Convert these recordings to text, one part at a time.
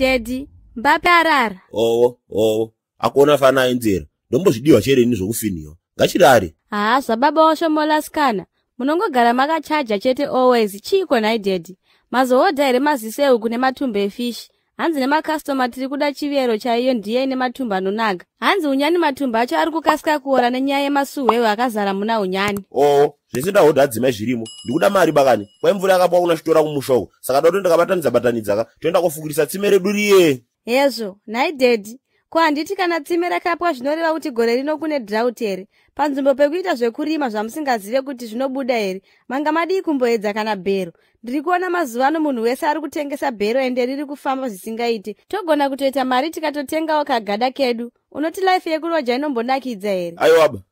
Daddy, baparar. Oh. Akona fana inzira. Dombo shidi wa chere nizo ufinio. Gachirari. Sababa osho mola skana. Munongo garamaga charge chete always. Chiko na Daddy. Mazo oda ere mazise ugune matumbe fish. Anzi nema customer tirikuda chiviero cha iyo ndiye ine matumba nunaga. Anzi unyani matumba acho aruku kasika kuora nenyaye masuwe wakazara muna unyani. Oh, zesida hoda azime shirimu. Ndikuda mari bagani. Kwa mvule akapuwa kuna shitora kumushogo. Saka dodo ndakabatani zabatani zaka. Tuenda kufugilisa timere durie. Yezo, nae Daddy. Kwa anditika na timere kapuwa shinorewa uti gorerino kune drought ere. Panzumbo pekuita zvekurima zvamusinga zire kuti zvinobuda ere. Mangamadi ikumboedza kana bero. Ndirikuona mazuvano munhu wese ari kutengesa bero ende riri kufamba zvisingaite. Togona kutoita mari tikatotengawo kagada kedu. Unoti life yekuroja inombonakidza ere.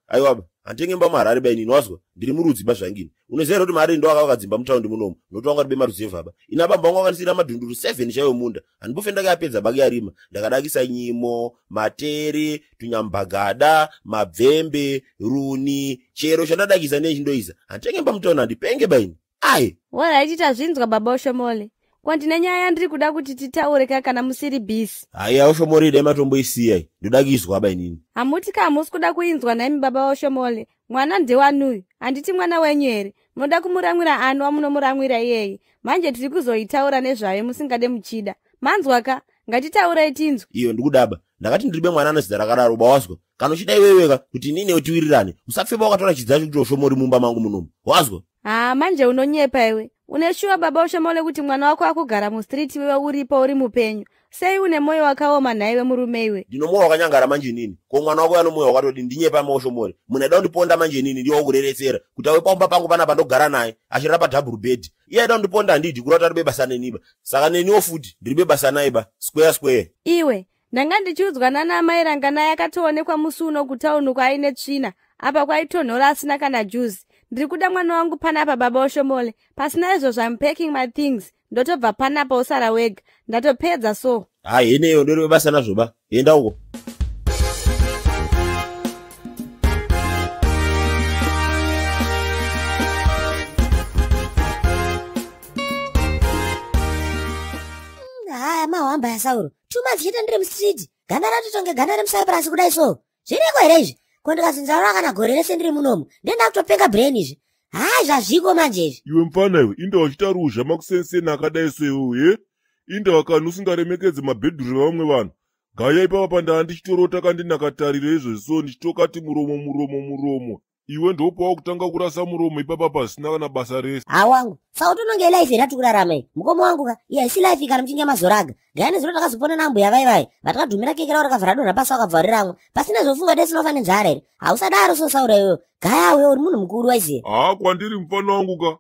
Aiwaba. Antenge mba Harare baini inozwa. Ndiri murudzi bazvangini. Unozera kuti mari ndo akadzimba mutaundi munomu. Noto wanga bema ruzevaba. Ina baba wanga kanisira madhunduru 7 chaiyo munda. Andipofe ndakapedza bagi yarima. Ndakadakisa nyimo, materi, tunyambagada, mabvembe, runi, chero chandadakisa nechindoisa. Antenge mba mutaundi ndipenge baini. Ai. Wala ichita zvinzwa baba Oshomole. Kwandine nyaya ndiri kuda kuti titaure kana musiri bisi. Aya Oshomole dai matombo isiyai. Ndodakizwa baini. Amuti ka amusi kuda kuinzwa naimi baba Oshomole. Mwana ndewanuyu, anditi mwana wenyere, munoda kumuramwira anu wamunomuramwira yeye. Manje tiri kuzoitaura nezvayo musingade muchida. Manzwaka, ngatitaurai tinzwe. Iyo ndikudaba, ndakati ndiribe mwana anozidza rakadaro bawaswa. Kana uchida iweweka kuti nini utiwirirane, usapfeba wakatora chidzacho kuti Oshomori mumba mangu munomu. Wazwa? Manje unonyepa iwe. Uneshuwa baba Oshomole kuti mwana wako akugara mu street wewe uripo uri mupenyu. Sei une moyo wakaoma naiwe murume iwe. Ndinomwe wakanyangara manje nini? Ko mwana wako yana moyo wakatoti ndinyepa Oshomole. Munaida ndiponda manje nini ndiwo kureretsera. Kuti awe paumba pangu panapa ndogara naye, achira pa double bed. Iye aida ndiponda andidi kurota ari bebasa neniba. Saka neniwo futi ndiri bebasa naiba square. Iwe, ndanga ndichudzwa nana mai ranga naye akatoonekwa musuno kutauno kwa ine tsvina. Apa kwaitonhora asina kana juice. Ndikuda mwana wangu panapa baba Oshomole. Pasina izvo zvamupacking my things. Ndotobva panapa usara wega. Ndatopedza so. Ineyo ndiri basa nazvo ba. Enda uko. Mahamba yasauro. Tuma vhita ndiri mustreet. Ganda ratotonge ganda remusai pasi kudai so. Zvineko here izvi? Kondikazinzara kana gore rese ndiri munomu. Ndenda kutopenga brain izvi. Zvazviko manje. Iwe mfana iwe, inda wachitaruja makusensena akadai so iwe, eh? Inda wakanhu usingaremekedze mabhedhuru vamwe vanhu. Gaya ipapa panda ndichitorota kandinakatarira izvo so ndichitokati muromo. Iwe ndopawo kutanga kurasa muromo ipapa pasina kana basa rese. Awangu, saka utononge life yatikurarama iyi. Mukoma wangu ka, iya isi life kana muchinge mazoraga. Gaya nezuro takazopona nambuya vaivai. Vatakadhumira kekera wakavhara donha pasi wakavhariramwe. Pasina zvofunga desinofa nenzara here. Hausadaro so saura iwewe. Gaya wewe uri munhu mukuru waiziya. Kwandiri mfana wangu ka.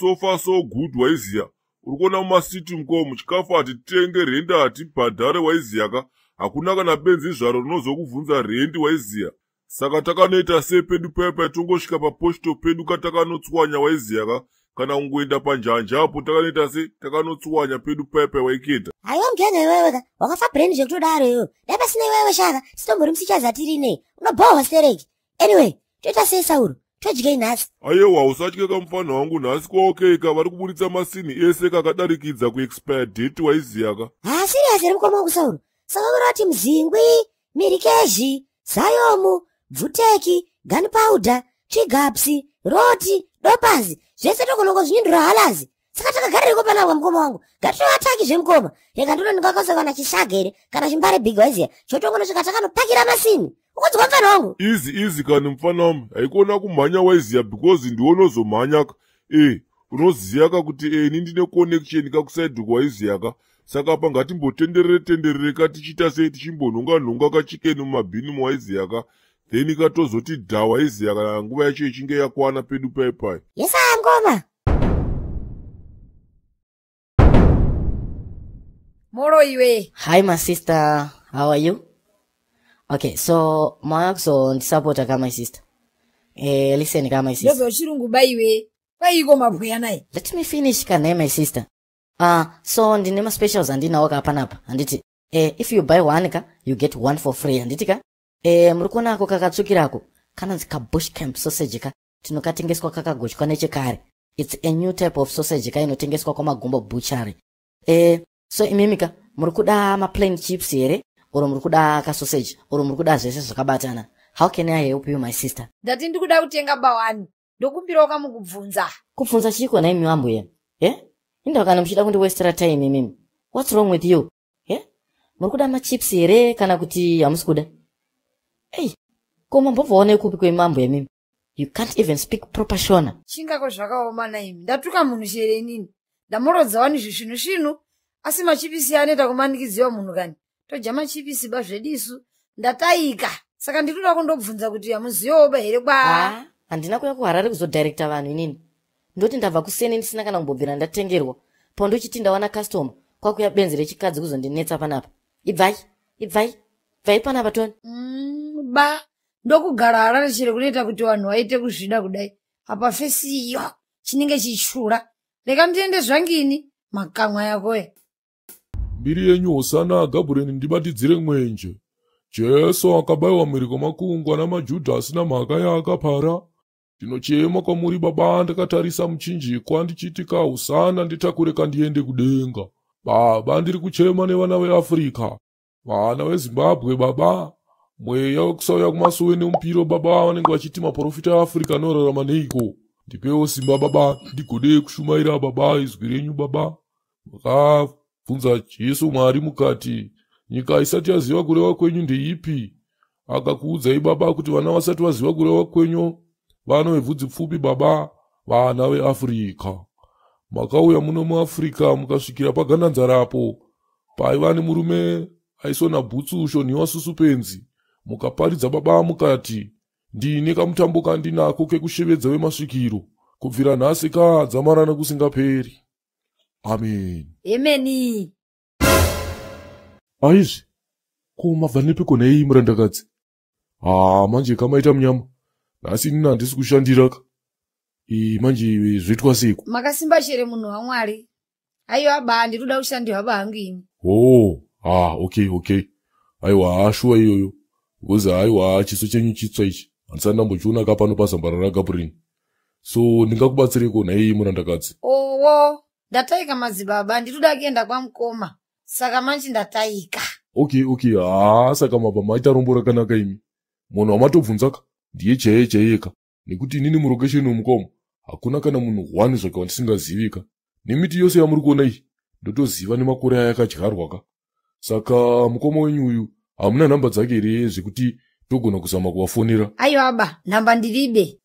So far so good waiziya. Urikona mumasiti mkomo chikafu hatitenge renda hatibhadhare waiziya ka. Hakuna kana benzi zvaro rinozokubvunza rendi waiziya. Saka takanoita sepedu pepa tongosvika paposto pedu katakanotswanya waiziya ka. Kana ungoenda panjanja apo takanoita se takanotswanya pedu pepa waiketa. Aiwa mjanja iwewe ka, wakafa brand zvekutodaro iwewe. Dai pasina iwewe shaka sitombori musichaza tiri nei. Unobhohwa stereki. Anyway, toita sei sauro. Todjike nhasi. Aiwa usachikeka mfana wangu nhasi kwaokeka vari kuburitsa masini ese kakadarikidza kuexpire date waiziya ka. Serious here mukoma wangu sauro. Saka kurati mzingwi, mirikeji, sayomu, vuteki, gunpowder, chigapsi, roti, dopazi. Zvese tokonoko zvinyindura halazi. Saka takagarariko panapa mukoma wangu. Ngativataki zvemukoma. Rega ndiro ndikakosa kana chishaga here kana chimbare big waiziya. Chotongono chikatakandopakira masini. Ukozwa mfana wangu. Easy kana mfana wangu. Haikona kumhanya waiziya because ndiwono zomhanyaka. Unoziya ka kuti ini ndine connection kakusaidhuku waiziya ka. Saka apa ngatimbotenderere ka tichiita sei tichimbonhonga kachikeni mumabhini muwaiziya ka. Then ikatozoti dha waiziya kana nguva yacho ichinge yakwana pedu paipai. Yesa ngoma. Moro iwe. Hi my sister. How are you? Okay, so Maxo ndi supporta kama my sister. Listen kama my sister. Yozo chirungu baiwe. Paiko mabhuya naye. Let me finish kana my sister. So ndinema specials andina waka panapa. Anditi if you buy one ka, you get one for free anditi ka. Murikona ako kakatsukirako kana zika bush camp sausage ka. Tinokatengeswa kakagochwa nechekare. It's a new type of sausage ka inotengeswa kwa magumbo butchery. So imimika Murukuda ma plain chips yere, or murukuda ka sausage, or murukuda zese zakabatana. How can I help you, my sister? Dati ndukuda utenga bawani. Dokupiroka mukubvunza. Kubvunza chiko na imi wambu ye. Yeah? Inda wakana mshida kundi westera time mimi. What's wrong with you? Yeah? Murukuda ma chips yere kana kuti amuskuda. Hey, koma mbovu wane kupiko imambu ye mimi. You can't even speak proper Shona. Chinga ko shaka omana imi. Datuka munushere nini. Damoro zawani shushinu. Asi machipisi ya neta kumandiki zio munugani. Toja machipisi basho edisu. Ndataika. Saka ndikuda kundo kufunza kutuya muzio oba hereba. Haa. Andina kuya kuharari kuzo director wanu inini. Ndoti ndava kusene nisina kana mbobira ndatengerwa. Pondo chitinda wana customer. Kwa kuya benzile chikazi kuzo ndineta panapa. Ivai panapa tuan. Ba. Ndoku gararari chile kuleta kutuwa nuwaite kushida kudai. Hapa fesi yo. Chininge chichura. Leka mtende swangi ini. Makangwa ya koe. Biri enyu osana agabure ndibati dzirengwe enje. Jeso akabai wa miriko makungwa na majudas na magaya akapara. Tinochema kwa muri baba anda katarisa mchinji kwa ndichitika usana nditakure kandiende kudenga. Baba ndiri kuchema ne wanawe Afrika. Wanawe Zimbabwe baba. Mweya wakusawe ya kumasuwe ni umpiro baba wanengu wachitima porofita Afrika nora ramaneiko. Ndipeo simba baba ndikude kushumaira baba izgirenyu baba. Wakafu. Funza Yesu mari mukati nyika isati yaziwa kurewa kwenyu ndeipi akakuudza ibaba kuti vana vasati vaziwa kurewa kwenyu vana vevudzi pfupi baba vana veAfrica makauya muno muAfrica mukasvikira pagananzarapo paiva nemurume aisona bhutsu ushoniwa susupenzi mukaparidza baba mukati ndine kamutambo kandinako kekushevedza vemasvikiro kubvira nhasi kadzamarana kusingaperi. Amen. Emeni. Aishi. Kuma vanepiko na hii mrandakazi. Manje kama ita mnyama. Nasi nina antisu kushandiraka. Manje zuitu kwa siku. Makasimba shere munu wa mwari. Ayo haba andi ruda ushandi haba hangini. Okay. Ayo waashua yoyo. Ugoza ayo waachiso chenyu chitsa ichi. Ansana mbochuna kapano pasambarana kaprini. So nika kubatsireko na hii mrandakazi. Ndataika mazibaba, ndituda agenda kwa mkoma. Saka manchi ndataika. Okay. Saka mabama itarumbura kanaka imi. Mwana wamato funzaka. Ndiye chaeka. Nikuti nini murogeshe ni mkoma. Hakuna kana munu wani soka wantisinga zivika. Nimiti yose ya muruko na hii. Ndoto ziva ni makore hayaka chikaru waka. Saka mkoma wenyu uyu. Hamuna namba zake reezi kuti toko na kusama kwa fonera. Ayo haba, namba ndiribe.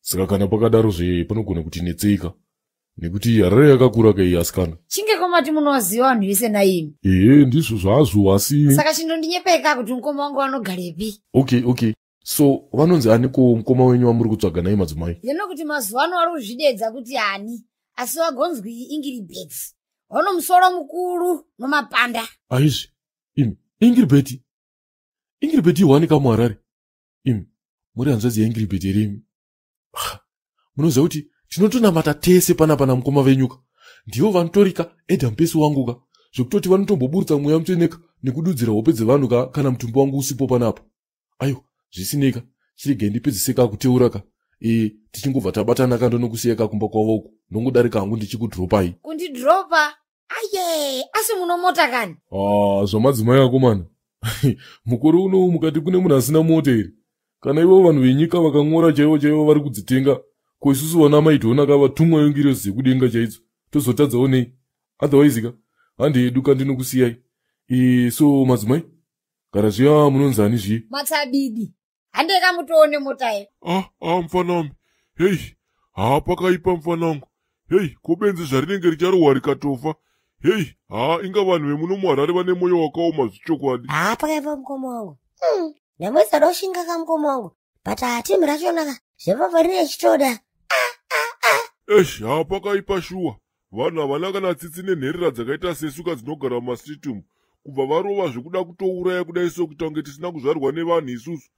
Saka kanapaka darose pano kuna kuti neteika. Nikuti yarare yakakura kai askana. Chinge koma timuno waziwanu yese na imi. Ndisu zvazu asi. Saka chindo ndinyepeka kuti mukoma wangu anogarepi. Okay. So vanonzi aniko mukoma wenyu wamuri kutsvaga naye madzimai. Yeno kuti mazuwano ari kuzvidedza kuti ani asi wagonzwi Ingilibeti. Ono musoro mukuru nomapanda. Aizvi. Imi Ingilibeti. Ingilibeti wanika muHarare. Imi muri hanzvadzi yeIngilibeti here imi. Munoziva kuti tinotonamata tese panapana mukoma venyuka. Ndiyo vanotorika edhampesu wanguka. Zvokutoti vanotomboburutsa mweya mutsveneka nekududzira hope dzevanhuka kana mutumbi wangu usipo panapo. Ayo, zvisineka, chirege ndipedziseka kuteuraka. Tichingobva tabatana kando nokusiyeka kumba kwavo uku. Nongodarika hangu ndichikudropai. Kundidropa? Aye, asi munomota kani? Zvamadzimai ako mana. Mukore uno mukati kune munhu asina mota here. Kana ivo vanhu venyika vakangora chaivo vari kudzitenga. Kwa isusu wanama ituona kawa tungwa yungiro zikudi inga chaizu. Tosotadza one. Hata waizika. Andi eduka ndino kusiyai. So mazumai. Karasuya munonza anishi. Matabidi. Andeka mutuone motae. Mfanambi. Hey. Paka ipa mfanangu. Hey. Kubenzi jarine ngericharu warikatofa. Hey. Inga wanwe munumu Harare wane moyo wakao mazuchoko adi. Paka ipa mkomo wangu. Namweza roshinga ka mkomo wangu. Pata ati mrashonaka. Sheva varine chitoda. Hapaka ipashua. Vana vanaka na tsitsine nherera dzakaita sesuka dzinogara mastritumu. Kubva varova zvekuda kutouraya kudai so kutange tisina kuzvarwa nevanhu isusu.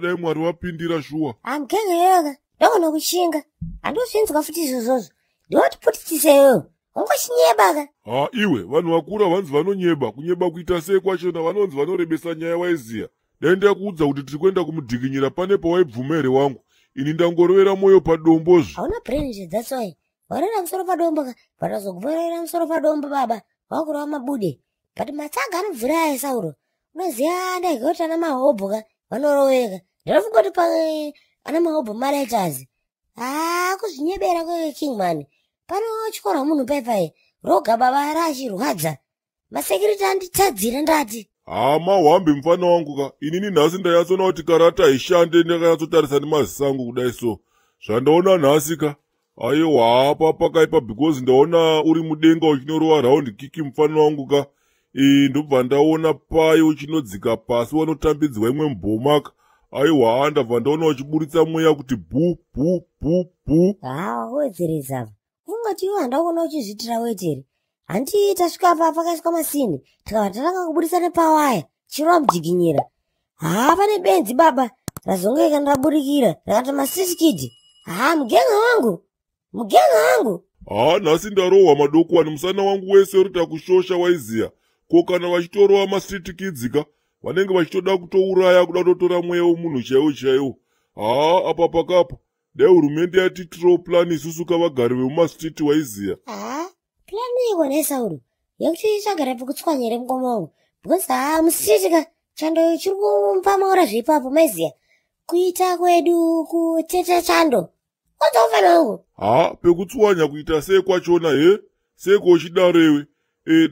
Dai Mwari wapindira shuwa. Amkengeyoka, ndogona kushinga. Andozinzwa futi izvozvo. Ndotiputiseiwo. Ungoshinyebaka. Iwe vanhu vakura vanzi vanonyeba, kunyeba kuita sei kwachona vanonzi vanorebesa nyaya waiziya. Dai ndakuudza kuti tiri kuenda kumudhiginyira pane pawaibvumere wangu. Ini ndangorovera moyo padombozvi. Hauna brain, that's why. Warena msorofa domba. Pata soku. Warena msorofa domba baba. Wakura mabudi. Pati matsaga anobvirayo Sauro. Unoziya ndega kuti ana mahobho ka vanoroweka. Ndinofunga kuti ana mahobho maretazi. Kuzvinyebera kwake King Man. Pano chikora munhu paipai. Roga baba rachirwadza. Masekiriti anditadzira ndati. Hama wambi mfana wangu ka. Inini nhasi ndaiyatsona kuti karata ishande ndakanyatsotarisa nemazisa angu kudai so. Zvandaona nhasi ka. Aiwa apa pakaipa because ndaona uri mudenga uchinorowa round kiki mfana wangu ka. Ndobva ndaona payo uchinodzika pasi wanotambidzwa imwe mbomaka. Aiwa ndabva ndaona uchiburitsa mweya kuti bu bu bu bu. Wedzereza. Ungati iwe handakuona uchizvitira weteri. Handi tasvika apa pakaiswa masini. Tikabva tatanga kuburitsa nepawaya. Chiro amujiginyira. Pane benzi baba. Razongeka ndaburikira. Rakati masisikidhi. Mugenga wangu. Mugenga wangu. Nhasi ndarohwa madoko ani musana wangu wese rita kushosha waiziya. Ko kana vachitorowa mastreet kids ka vanenge vachitoda kutouraya kuda kutora mweya womunhu chaiwo chaiwo. Apa pakapa dai hurumende yati tiro plan isusu kavagari vemumastreet waiziya. Plan ikonesa uru yekuti isagara pakutswanyere mukoma wangu because mustreet ka chando chiri kumpamaura zvipapo maiziya kuita kwedu kutete chando otofanira uko. Pekutswanya kuita sei kwachona he seko uchidarewe.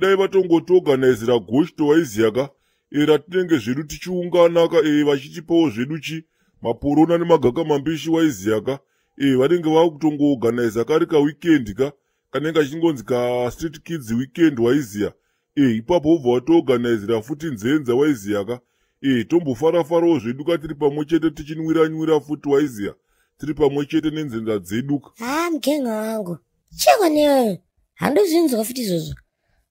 Dai vatongotoganizira goshto waiziya ka ratinenge zvedu tichiungana ka vachitipawo zvedu chi maporona nemagaka mambishi waiziya ka vanenge vakutongoorganiza kari ka weekend ka kanenge achingonzi ka street kids weekend waiziya ipapo obva watoorganizira futi nzenza waiziya ka tombofara-farawo zvedu ka tiri pamwechete tichinwira-nwira futi waiziya tiri pamwechete nenzenza dzedu ka. Mugenga wangu cheko newewe handozvinzwa futi izvozvo.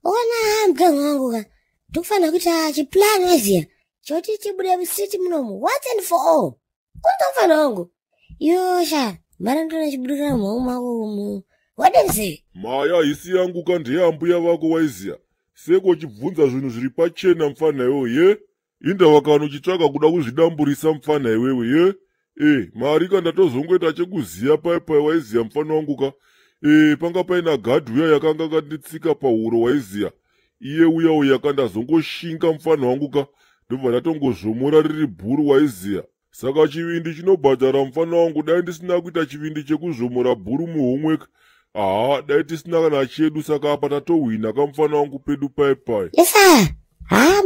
Ona mugenga wangu ka tofana kuti chiplan waiziya choti chibude musiti munomu once and for all. Kutofana wangu yosha marandona chiburikira mhau mako wadenzi maya isi yangu ka ndeyambuya vako waiziya seko uchibvunza zvinhu zviri pachena mfana iwewe ye indavakano uchitsvaga kuda kuzvidamburisa mfana iwewe ye mari ka ndatozongoita chekuziya paipai waiziya mfana wangu ka panga paina gadhu iya yakanga kanditsika pahuro waiziya iye uyawo yakandazongoshinga mfana wangu ka ndobva ndatongozvomora riri bhuru waiziya. Saka chivindi chinobhadhara mfana wangu dai ndisina kuita chivindi chekuzvomora bhuru muhomweka. Dai tisina kana chedu saka apa tatohwina kamfana wangu pedu paipai. Yesa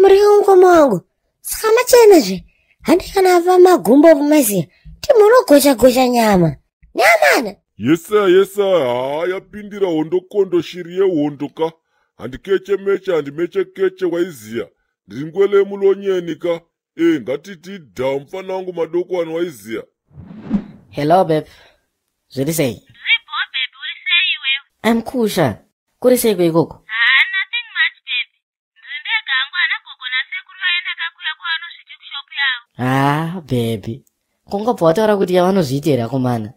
muri mukoma wangu saka machenazve handi kana apa magumbo kumaiziya timunogocha-gocha nyama nyamana. Yesa yapindira hondokondo shiri yehondo ka handikeche meche handimeche keche waiziya ndiringwele mulonyeni ka ngatiti dha mfana wangu madoko anu waiziya. Hello babe zviri sei? Zipo babe uri sei iwewe? Amkusha kuri sei kweikoko? Nothing much babe ndindega angu ana gogo nasekuru vaenda kakuya kwavanozviti kushopu yavo. Babe kungobva wataura kuti yavanozviiti here akomana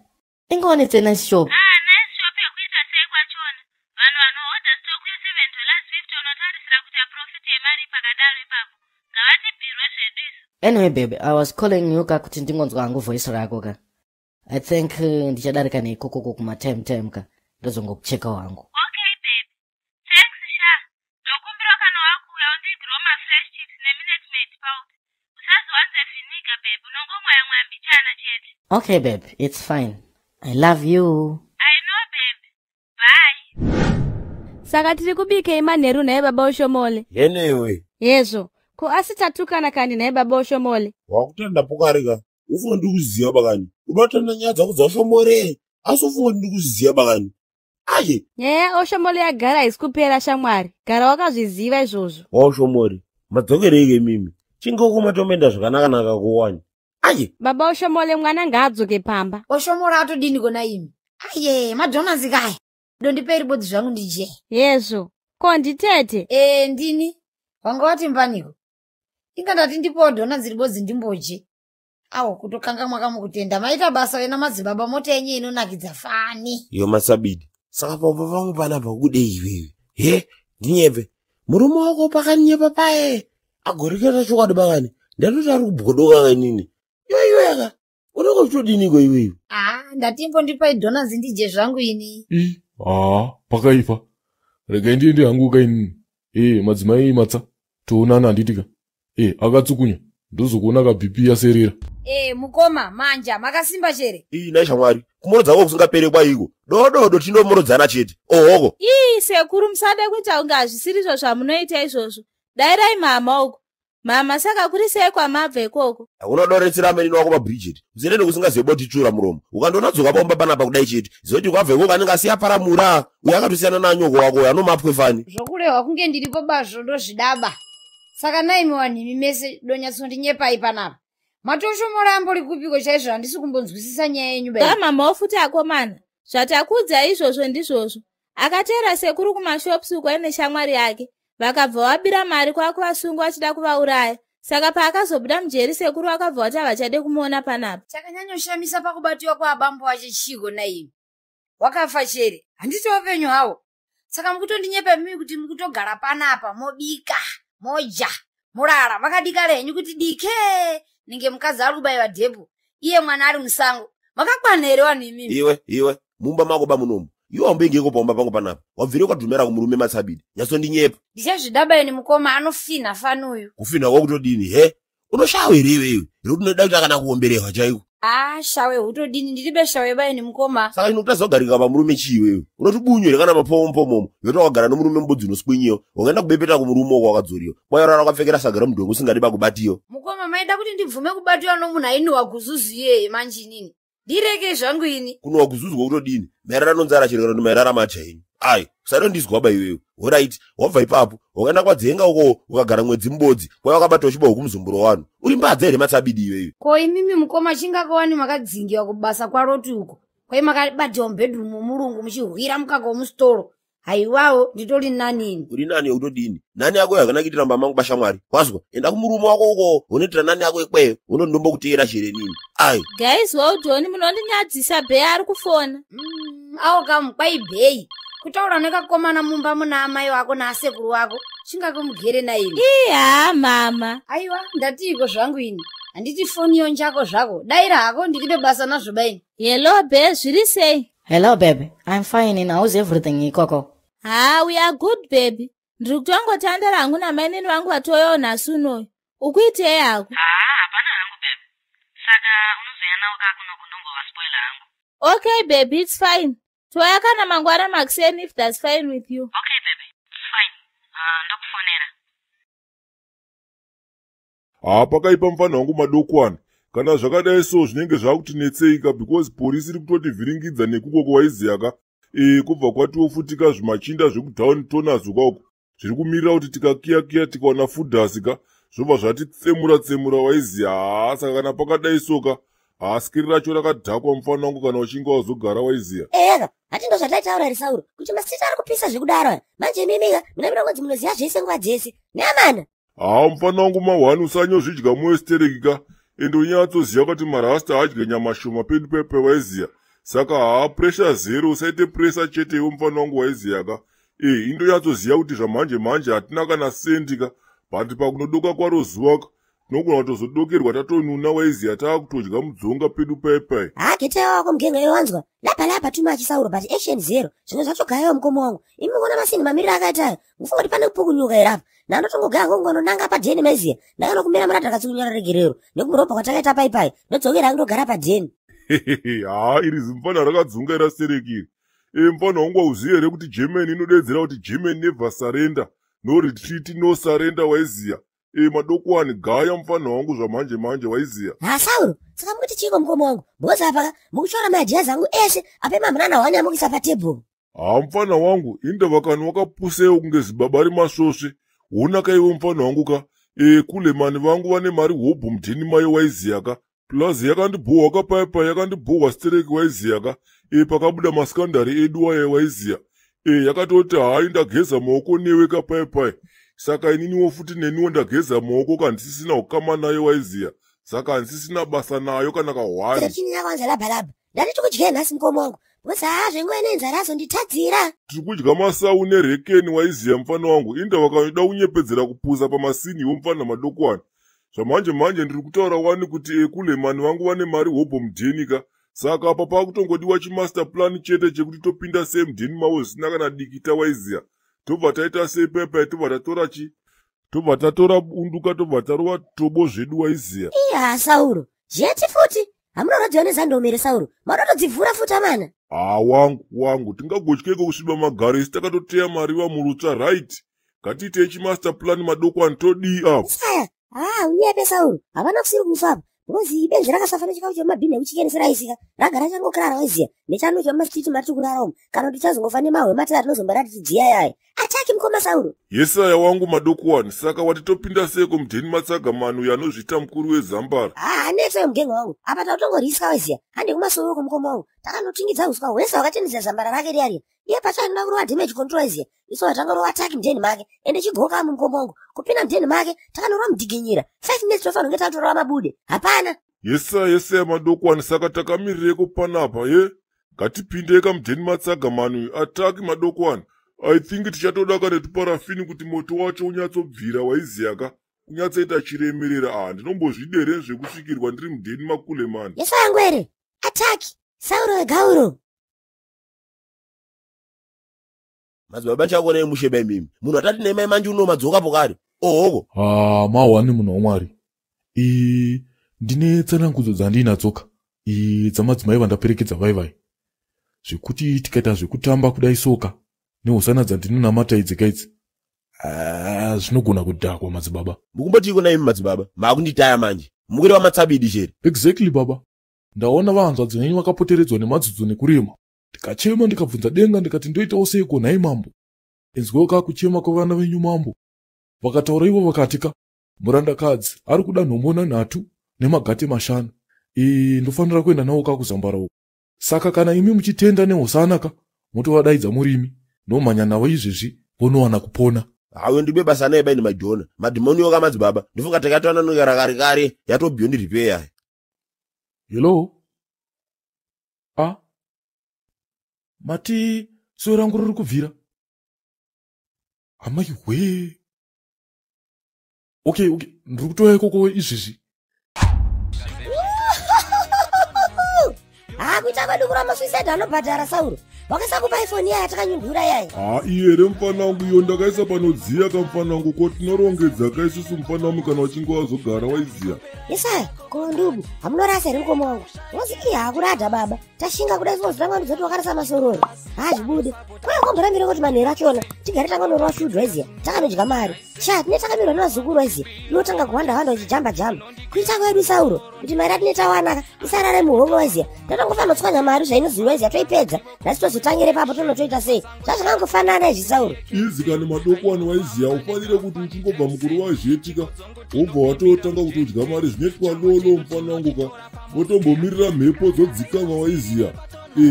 ingaonetse nice shop. Nice shop yekuita sei kwachona vanhu vanohodha stoku $7.50 unotarisira kuti aprofiti yemari pakadaro ipapo ngavatibhirwe zvedu isu. Anyway babe I was calling you ka kuti ndingonzwa hangu voisi rako ka. I think ndichadarika neikokoko kumatime ka ndozongokuchekawo hangu. Okay babe thanks sha ndokumbira kana wakuya undigiro mafresh chips neminute maid powder usazowanze vhiniga babe unongomwaya mbichana chete. Okay babe it's fine I love you. I know babe. Bye. Saka tiri kubike imanheru naye baba Oshomole. Yenewe. Yeso. Ko asitatukana kandi naye baba Oshomole. Wakutenda pokarika. Ufunga ndikuziya bakani. Unotenda nyadza kudza Oshomole. Asi ufunga ndikuziya bakani. Aje. Oshomole yagara isikupera shamwari. Gara wakazviziva izvozvo. Oshomole. Madzokereke mimi. Chingoko matomenda zvakanaka naka kuwani. Aye baba Oshomole mwana ngaadzoke pamba. Oshomole atodini kona imi. Aye madhonanzi kai dondipe ribodzi zvangu ndije. Yeso ko nditete? Ndini wanga wati mbaniko ingandati ndipo dhonanzi ribodzi ndimboje. Awo kutokangamwa kamukutenda maita basa wena madzibaba moto yenyu inonakidza fani. Yo masabidi saka baba vangu panapa kudei iwewe ndinyeve murume wako pakanyepa pae agorekera chokwadi bakani ndatoti ari kubhodoka kanini. Iweiweka, unoko chitodini ko iwewe? Ndatimbo ndipai dhonanzi ndije zvangu ini. pakaifa. Rega ndiende hangu kaini. Madzimai matsa. Toonana nditika. Akatsukunya. Ndozokuona ka BP yaserera. Mukoma manja makasimba chere. Naishamwari. Kumorodza kwako kusingaperekwa iko. Dododo tinomorodzana chete. Ohoko. Sekuru musade kuita unga zvisirizvo zvamunoita izvozvo. Dairai mama uko. Mama saka kuri sekwa mabve koko. Unodoretsera meni wako Bridget. Zerene kusingazebotitsura muromo. Ukandoona dzoka pomba panapa kudai chete. Zoti ukabve koko anenge asiya paramura. Uyakatosiyana nanyoko wako anomapwe fani. Zvokurehwa kunge ndiripo bazvo ndozvidaba. Saka naimi wani mimese donyatso ndinyepa ipanapa. Matosho morambo likupiko chaizvo handisi kumbonzwisisa nyaya yenyu baba. Mama ofuti akomana. Zvatakudza izvozvo ndizvozvo. Akatera sekuru kumashops uko ene shamwari yake. Vakabva wabira mari kwako vasungu vachida kuvauraya. Saka paakazobuda mujeri sekuru akabva kuti havachade kumuona panapa. Chakanyanyoshamisa pakubatiwa kwaabambo wachechiko naimi. Wakafa chere. Handiti upenyu hawo. Saka mukutondinyepa mimi kuti mukutogara panapa mobika, moja, murara vakadika renyu kuti dike. Ninge mukadzi ari kubaiwa dhebhu. Iye mwana ari musango. Makakwana here vanhu mimi. Iwe, mumba mako bamunomu. Iwe wambenge ko pomba pangu panapa. Wabvire kwadhumera kumurume Matsabidi. Nyatso ndinyepa. Ndichazvidaba ini mukoma anofina fanu uyu. Kufina kwakutodini he? Unoshawe here iwewe. Iri unoda kuti kana kuombererwa chaiko. Shawe hutodini ndiribe shawe bai ini mukoma. Saka inokutaza kugarika pamurume chii iwewe. Unotibunyu here kana mapompomomo. Yoto wakagara nomurume mbodzi unospwinyiyo. Wakaenda kubepeta kumurume wako wakadzoriyo. Kwairara wakapfekera sagara mudhongo usingadiba kubatiyo. Mukoma maida kuti ndibvume kubatiwa nomunhu haini wakuzuziye manji nini. Direke zvangu ini. Kuno wakuzuzwa kutodini. Maerara nonzara chirekana maerara machaini. Kusadondiswa baba iwewe. Alright, wabva ipapo. Wakaenda kwadzenga uko ukagara mwedzi mbodzi. Kwawakabata uchiba kumuzumburo wanu. Uri mbadzi here Matsabidi iwewe. Ko imimi mukoma chinga kwani makadzingiwa kubasa kwaroti uko. Kwai makabatiwa mubedroom mumurungu muchihwira mukako mustoro. Haiwao nditori nani? Uri nani utodini? Nani yako yakanakitira mama mangu bashamwari? Wazwa, enda kumurume wako uko, unetira nani yako ekweyo, unondomba kuteera chere nini? Guys, wautoni munondinyadzisa Bhei ari kufona. Awo kamukwai Bhei. Kutaura nekakomana mumba muna amai wako na asekuru wako. Chingako mugere na ini. Mama. Aiwa, ndati iko zvangu ini. Handiti foni yonchako zvako. Daira hako ndikite basa nazvo baini. Hello Bhei, zviri sei? Hello baby, I'm fine and how's everything ikoko? We are good baby. Ndrikutongo tanda rangu na maenini wangu watoyo na suno. Ukuite yao? Hapana rangu baby. Saka unuzoyana wakakuno kunongo wa spoiler rangu. Okay baby, it's fine. Tuwayaka na mangwara makseni if that's fine with you. Okay baby, it's fine. Ndokufonera. Paka ipa mfana wangu madoku wana. Kana zvakadai so zvinenge zvakutinetseika because police iri kutotivhiringidza nekuko kwaiziyaka kubva kwatofutika zvimachinda zvekudhauni tonazuka uko zviri kumirira kuti tikakiya tikaona fudhasika zvobva zvatitsemura waiziya saka kana pakadai soka asikiri racho rakadhakwa mufana wangu kana uchinge wazogara waiziya. Hatindo zvatataura here Sauro kuti masita ari kupisa zvekudaro manje mimiga munamira kuti munoziya zvese nguva dzese neamana. Mufana wangu mawani usanyozvidya muesterekika. Endo nyatso ziya kuti marasta adya nyama shoma pedu pepe waiziya. Saka pressure zero usaite pressure chete mufana wangu waiziyaka. Endo nyatso ziya kuti zvamanje hatina kana sendika. Pati pakunodoka kwaro zuwaka. Nokona kutozodokerwa tatonuna waiziya taakutodya mudzonga pedu pepe. Ketewa wako mgenga yowanzwa. Lapa tuma achisauro but action zero. Zvimwe zvatogaiwa mukoma wangu. Imi mukaona masini mamiriro akaitayo. Mufunga kuti pane kupukunyuka here apa. Nanotongogaa ngongo nonanga padheni meziya. Ndakano kumera murata akatsukunyara regerero. Nekuropa kwatakaita paipai. Nodzokera angogara padheni. Iri zimufana rakadzunga raserekire. Mufana wangu auziya here kuti Germany inodedzera kuti Germany never surrender. No retreat no surrender waiziya. Madoko wani gaya mufana wangu zvamanje waiziya. Sauro, saka mukuti chiko mukoma wangu. Boza apaka mukuchora madhiya zangu ese ape mamurana wani amukisa patebho. Mufana wangu indavakani wakapusewo kunge zibabari masvosve. Unaka iwe mufana wangu ka kule mani vangu vane mari hobho mudhini mayo waiziyaka plus yakandibhowa wakapaipa yakandibhowa stereki waiziyaka pakabuda masikandari edu waye waiziya yakatoti hai ndageza maoko newe kapaipai saka ininiwo futi neniwo ndageza maoko kandisisina ukama nayo waiziya saka handisisina basa nayo kana kahwani. Chini yakwanza labhalabha ndati tikudya nhasi mukoma wangu Musaazvengwene nzarazo nditadzira. Tikudya masau nerekeni waiziya mufana wangu. Inda wakanoda kunyepedzera kupuza pamasini womufana madoko wana. Zvamanje ndiri kutaura wani kuti ekulemani vangu vane mari hobho mudhenika. Saka papakuto ngodiwa chimaster plan chete chekutito pinda same din mawos naga na dikita waizia. Tova taita se pepe, tova tatora chi. Tova tatora unduka, tova taroa tobo zedu waizia. Iya Sauru, jeti futi. Amrora jone sando mere Sauru. Maroto zifura futa mana. Ah wangu. Tinga gochikeko kusiba magari. Staka totea mariwa murucha right. Katite chimaster plan madoko antodi up. Saya, uyepe Sauru. Havana kusiru kufabu. Mozi benzi raka safari chika ucho mabine uchikeni sira isika. Raka raja ngo klara wezia. Nechano ucho mastitu matu kunarom. Kano dichazo ngofane mawe matila atlozo mbarati tijia yae. Ataki mkoma Sauru. Yesa ya wangu madokuwani. Saka watitopinda seko mteni masaka manu ya no jita mkuruwe Zambara. Neto ya mgengo wangu. Hapa tautongo risika wezia. Hande kumaso woko mkoma wangu. Taka nutingi za usika wesa wakati nizia Zambara rake diari. Ye pata nagruwa damage control wezia. Iso watangoro wataki mteni mage. Ende chikuhoka hamu mkoma wangu. Kupina mteni mage. Taka nurwa mdiginyira. 5 minutes wafano ngeta turowa mabude. Hapana. Yesa ya madokuwani. Saka takamireko panapa ye. Katipindeka mteni masaka manu. Ataki madokuwani. I think it chatodaka ne tuparafini kuti moto wacho unyatso bvira waiziaka unyatso ita chiremerera and nombozvidere zvekusikirwa ndiri mudeni makule man. Yesa yangwere ataki Sauro gauro. Mazibaba chako ne mushebe mimi. Munhu atati ne mai manje uno madzoka pokari. Ohoko. Mawani munhu omwari. Ndine tsanangudzo dzandinatsoka. Dzamadzimai vandaperekedza vaivai. Zvekuti tikaita zvekutamba kudai soka. Ni usana zantinu na mata izikaitzi. Sinuguna kudakwa mazibaba. Mukumbati yiko na imi mazibaba. Makundi taya manji. Mugire wa matabi idisheri. Exactly baba. Ndaona waanza zinaini wakapoterezo ni mazuzo ni kurima. Ndikachema ndikafunza denga ndikatindoita ose yiko na imambu. Nziko waka kuchema kwa vana wenyu mambu. Wakataura hivo wakatika. Muranda kazi. Harukuda nomona na atu. Nema gati mashana. Ndofanira kwenda na waka kuzambara wako. Saka kana imi mchitenda ni usanaka. Mutu wadai za murimi. No manyana waizezi, bono wanakupona. Awendubeba sana eba ni majona. Madimoni yoga mazibaba. Nifuka tekato wanano ya rakarikari. Yato biondi ripea ya. Hello? Mati, sura ngururu kuvira. Ama yuwe. Okay. Nrukuto ya koko izezi. Kuitaba nukura masuiseda ano badara Sauru. Wakasa kupa iPhone ya ataka nyundura yae. Iere mpana wangu yonda kaisa pano zia ka mpana wangu kwa tunoro wangeza kaisusu mpana wangu kana wachingu wazo gara wa izia. Yesaya, kundubu, hamlora seri mko mwangu. Mwaziki ya akurata baba. Tashinga kudaifu mwazulangu wangu zotu wakara sama sororo. Jibude. Kwa ya kompura miroko tumanera kiona. Tigarita ngono rwa shudra izia. Taka mejikamari. Chat, netaka milo nwa zuguru izia. Lutanga kuhanda wanda ujijamba jamba. Kuitako ya Sauru. Utimairati netawanaka. Isarare muhongo wezia. Tatongo fano tukanya marusha ino ziwezia. Tuipedza. Nasituwa sutangire papo tono tuita se. Sasa kanko fana anezi Sauru. Izi kani madoko wanu wezia. Ufadire kutu mtungo pa mkuru wa jetika. Ugo watu otanga kutu jikamari. Zinetuwa lolo mpana anguka. Moto mbomirira mepo zo zikama wezia.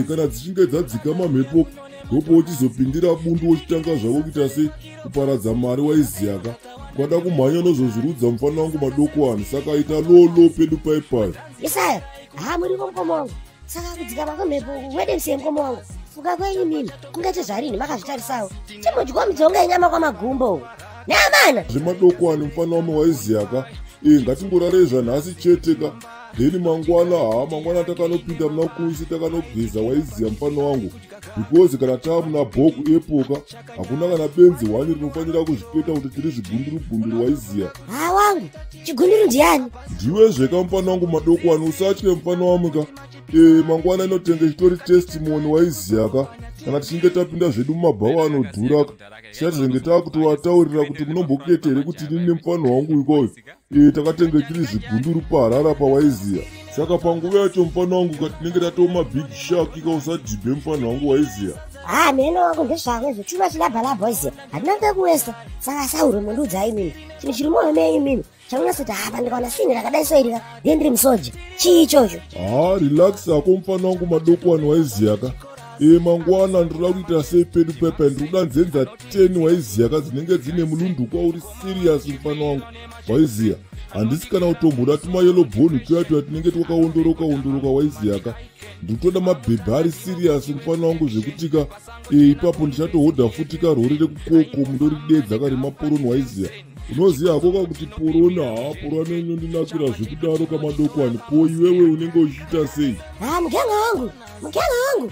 Kana zishinga za zikama mepo. Kopo ochizo pindira bundu ochitanga zhavo kita se. Uparadza mari weziaka. Kwada kumanya no zozurudza mfana wangu madoko ani saka ita lolo pedu paipai. Yesaya, muri mkomo wangu. Saka kudzikama kwemepo wede mse mkomo wangu. Fuka kwenye mimi. Kungete zharini makazvitarisawo. Chimo jikomidzonga inyama kwa magumbo. Namana. Madoko ani mfana wangu weziaka. Ngatingorarezva nhasi cheteka. Deni mangwana takanopinda mna kuisi takanogeza waizia mfana wangu. Because kana tamu na boku epoka, hakuna kana benzi wani rinofanira kuzvipeta kuti tiri zvigunduru waizia. Wangu, chigunduru ndiani? Ndiwe zveka mfana wangu madoko wani usachile mfana wamuka. Mangwana inotenge chitori testimony waiziaka. Kana tichinge tapinda zvedu mabhawa anodhuraka. Chatenge takutowataurira kuti munomboketere kuti ndine mfana wangu ikoyo. Takatenge tiri zvigunduru paharara pawaizia. Saka panguwe yacho mfana wangu katinenge tatoma big shark ikausajibhe mfana wangu waizia. Meno wangu ndeshakezo chuma chilabalabo waizia. Adinanga kuwesta. Saka Sauru mundu dzai mimi. Chimichirimoyo mei mimi. Chakuna sota hapa ndikaona sini rakadaiso irika. Dendri msoji. Chii chocho. Relaxa ako mfana wangu madoko wani waiziaka. Mangwana ndula kuita sepedu pepe ndula nzenza 10 waiziaka zinenge zine mulundu kwa uri serious mfana wangu waizia. Andisi kana utombura tuma yellow bone tuyatu yatinenge tuka ondoroka waiziaka. Ndutoda mabebari serious mfana wangu zvekutika ipapo ndishatohodha futika rori rekukoko mundori dedza kari maporoni waizia. unoziya koka kuti porona inondinakira zvekudaro kamadokwani ko iwewe unenge uchiita sei? Mukela wangu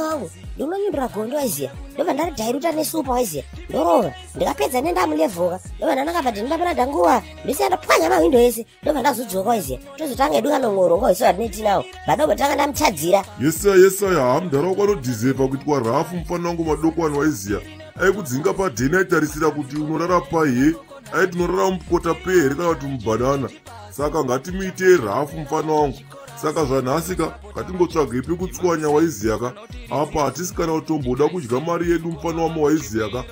wangu ndinonyindura gondo waizia ndobva ndaridhairuta nesupa waizia ndorova ndikapedza nendamulevuka ndobva ndandakabva ndapera ndanguva ndisiya ndapwanya mahwindo ese ndobva ndazodzoka waizia tozotanga edu kanong'oronga waizia watinetinawo vadobva tanga ndamutadzira yesaya hamudhara wakanodhizepa kuitwa rafu mufana wangu madokwani waizia aikudzinga padheni aitarisira kuti unorara pahe aiti unorara mupota pehere kana kuti mubhanana saka ngatimuitei rafu mufana wangu saka zvanhasika ngatingotsvage pekutswanya waiziyaka apa hatisi kana utomboda kudya mari yedu mufana wamo waiziyaka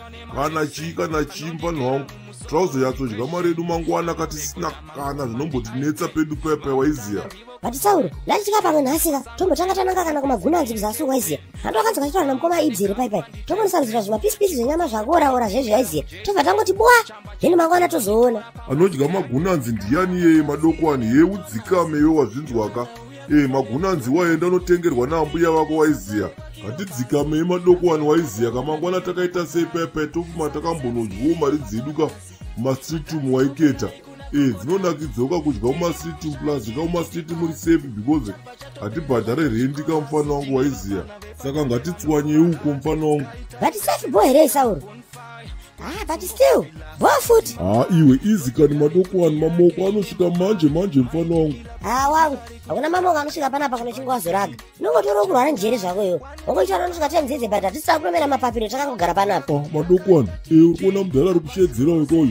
kana chii mufana wangu tauzoyatsodya mari yedu mangwana katisina kana zvinombotinetsa pedu paya waiziya vatisauro latika pamwe nhasika tombotanga tananga kana kumaguna kuzasi waiziya handu akanzi kachitaura namukoma ibziri paipai tombonisarudzira zvimapisipisi zvenyama zvakoraora zvezvi aiziya tobva tangoti bwa hino mangwana tozoona anodya magunanzi ndiyani yeye madokwani yeudzikame iwe wazvinzwaka magunanzi waenda unotengerwa naambuya vako waiziya ngatidzikamei madokwani waiziya kamangwana takaita sei paipai tofuma takambonodyawo mari dzeduka mastritumu waiketa dzinonakidzoka kudya mumastreet plus ka mumastreet muri safe because hatibhadhare rendi kamufana wangu waiziya saka ngatitswanyei uko mufana wangu ngatisafi bo here isauro but still bo futi iwe izikani madokwani mamoko anosvika manje mufana wangu wangu hakuna mamoko anosvika panapa kana uchinge wazoraga unongotoriwo kurwara njere zvako iwo wongochitaura unosvika tenzenze but hatisisa kuromera mapapiro takangogara panapa madokwani uri kuona mudhara ari kushedzera wekoyo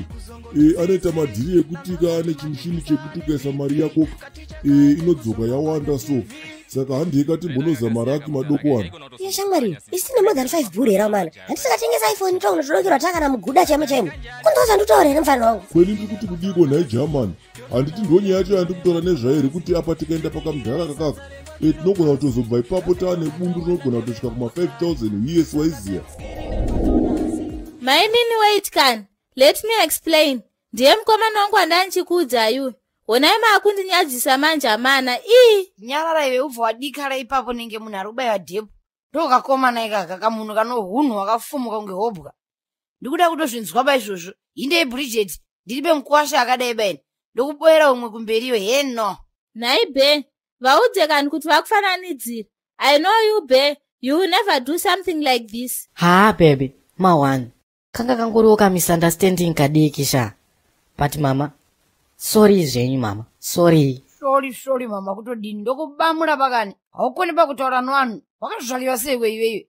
anoita madhiri ekutika nechimushini chekutukaisa mari yako inodzoka yawanda so saka handi ikatimbonoza raki madokwani shamwari isine more than 5 bhuri here mana handisakatengesa iphone tokunotodokerwa takana muguda chaimo kundoza ndutaura here mufana wangu kweli ndiri kuti kudiko nhaye german handiti ndonyaya yacho yandikutora nezvayo here kuti apa tikaenda pakamudhara kakaka tinogona kutozobva ipapo taanebundu rinogona kutosvika kuma 5000 US waiziya mainini waitikani. Let me explain. Ndiye mukomana wangu andanchikudzaiwe. Onai makundinyadzisa manje amana. Nyarara iwe ubva wadikara ipapo nenge munhu arubaiwa dhepo. Ndokakomana ikaka kamunhu kanohunhu wakafumuka kunge hobwa. Ndikuda kutozvinzwa baizvozvo. Hindei Bridget, ndiri bemukwasha akadai baini. Ndokuboera umwe kumberiyo heno. Nai Ben, vaudze kani kuti vakufananidzira. I know you Ben, you will never do something like this. Baby, mawani. Kanga kangoroka misunderstanding kadekisha. But mama, sorry zvenyu mama. Sorry mama kutodini ndokubamura pakani. Haukoni pakutaura nevanhu. Wakazvaliwa sei iwewe?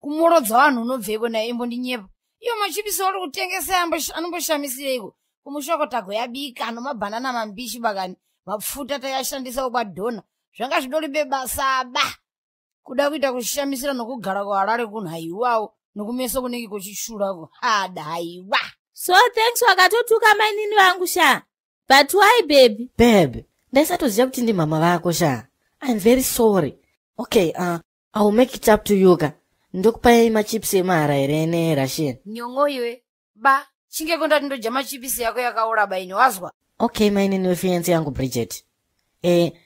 Kumorodza vanhu unobveko naye imbo ndinyepa. Iyo machipisi uri kutengesa anomboshamisireko. Kumushokotako yabika anomabhanana mambishi pakani. Mapfuta tayashandisa kupadhona. Zvanga zvidori bebasa ba. Kuda kuita kushamisira nokugara kwaHarare kunhu haiwawo. Nokumeso kunenge kuchishurako hadaiwa. So thanks wakatotuka mainini vangu sha. But why baby? Babe, ndaisatoziva kuti ndi mama vako sha. I'm very sorry. Okay, I will make it up to you ka. Ndokupai machips emara here nerashin. Nyongo iwe. Ba, chinge konda ndodya machips yako yakaora baini wazwa. Okay mainini wefiance yangu Bridget.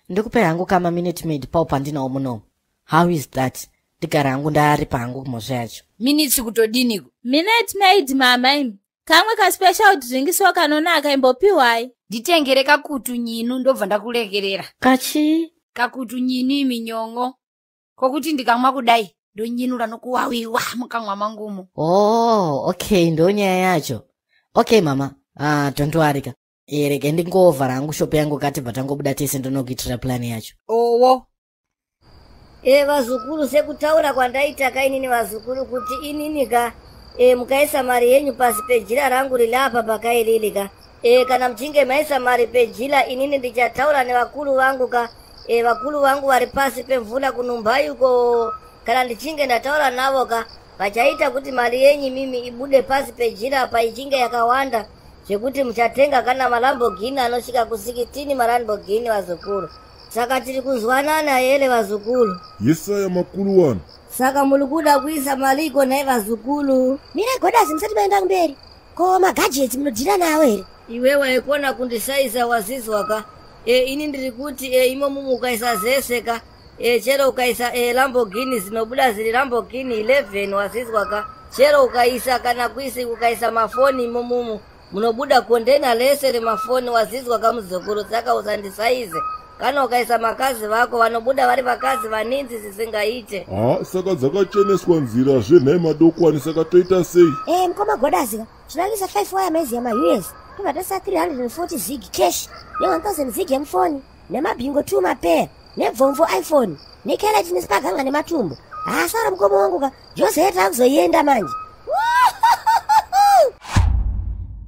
Ndokupai hangu kama minute maid pao pandinawo muno. How is that? Ndikarangu ndari pangu kumoshacho. Minitsi kutodiniko. Minute maid mama imi. Kamwe ka special drinkiso kanona akaimbopiwai. Ditengere kakutu nyinu ndobva ndakurekerera. Kachi? Kakutu nyinu imi Nyongo. Kokuti ndikamwa kudai ndonyinura nokuwawiwa mukanwa mangumo. Okay ndonyaya yacho. Okay mama, don't worry ka. Erege ndingovhara hangu shop yangu katibva tangobuda tese ndonokuitira plan yacho. Vazukuru sekutaura kwandaita kainini vazukuru kuti ininika mukaisa mari yenyu pasi pejira rangu rilapa pakaililika kana mchinge maisa mari pejila inini ndichataura nevakuru vangu ka vakuru vangu vari pasi pemvula kunumbaiuko kana ndichinge ndataura navo ka vachaita kuti mari yenyu mimi ibude pasi pejira apa ichinge yakawanda zvekuti muchatenga kana malambogini anosvika ku16 marambogini vazukuru. Saka tiri kuzwanana here vazukuru. Yesaya makuru wanu. Saka mulukuda kuisa maliko na eva zukulu. Mira koda simsati baenda mberi. Kwa gadgets mnodila na awele. Iwewa ekona kundisaiza wasiso waka. Ini ndirikuti imo mumu ukaisa zeseka. Chero ukaisa Lamborghini zinobula zili Lamborghini 11 wasiso waka. Chero ukaisa kana kuisi ukaisa mafoni imo mumu. Munobuda kondena lesere mafoni wasiso waka mzukulu. Saka usandisaize. Kano kaisa makazi wako wanobuda wali makazi waninzi zisinga ite. Saka zaka chene swa nzira jene madoku wani saka toita sei. Mkoma godazi tunagisa 5 waya mezi ya US. Tuna tesa 340 zigi cash. Ne 1000 zigi ya mfoni. Ne mabingo tu mape. Ne mvomvo iPhone. Ne kela jini spaka hanga ne matumbo. Sara mkoma wangu ka Jose heta anguzo yenda manji.